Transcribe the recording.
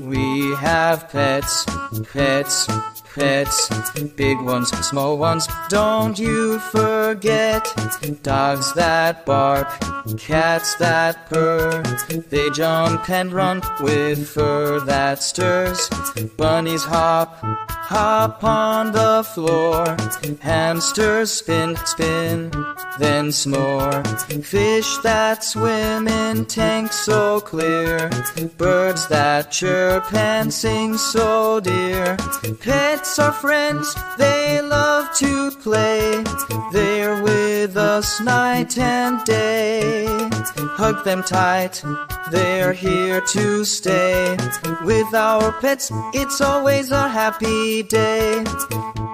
We have pets, pets, pets, big ones, small ones, don't you forget. Dogs that bark, cats that purr, they jump and run with fur that stirs. Bunnies hop, hop on the floor, hamsters spin, spin, then snore. Fish that swim in tanks so clear, birds that chirp and sing so dear. Pets are friends, they love to play, they're with us night and day. Hug them tight, they're here to stay. With our pets, it's always a happy day.